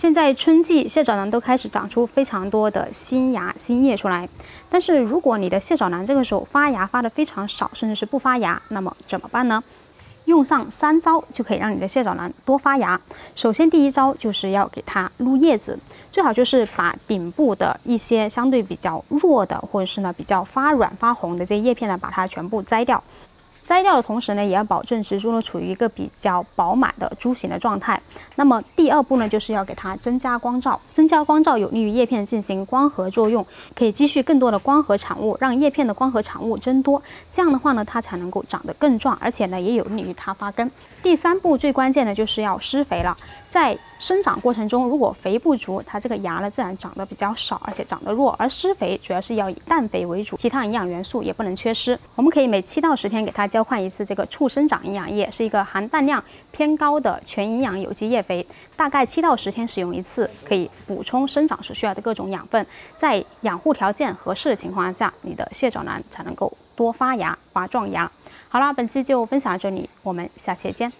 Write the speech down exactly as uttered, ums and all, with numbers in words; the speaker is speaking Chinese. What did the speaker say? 现在春季蟹爪兰都开始长出非常多的新芽新叶出来，但是如果你的蟹爪兰这个时候发芽发得非常少，甚至是不发芽，那么怎么办呢？ 用上三招就可以让你的蟹爪兰多发芽。首先，第一招就是要给它撸叶子，最好就是把顶部的一些相对比较弱的，或者是呢比较发软发红的这些叶片呢，把它全部摘掉。摘掉的同时呢，也要保证植株呢处于一个比较饱满的株形的状态。那么第二步呢，就是要给它增加光照，增加光照有利于叶片进行光合作用，可以积蓄更多的光合产物，让叶片的光合产物增多。这样的话呢，它才能够长得更壮，而且呢，也有利于它发根。第三步最关键的就是要施肥了，在生长过程中，如果肥不足，它这个芽呢自然长得比较少，而且长得弱。而施肥主要是要以氮肥为主，其他营养元素也不能缺失。我们可以每七到十天给它浇换一次这个促生长营养液，是一个含氮量偏高的全营养有机叶肥，大概七到十天使用一次，可以补充生长所需要的各种养分。在养护条件合适的情况下，你的蟹爪兰才能够多发芽、发壮芽。好啦，本期就分享到这里，我们下期见。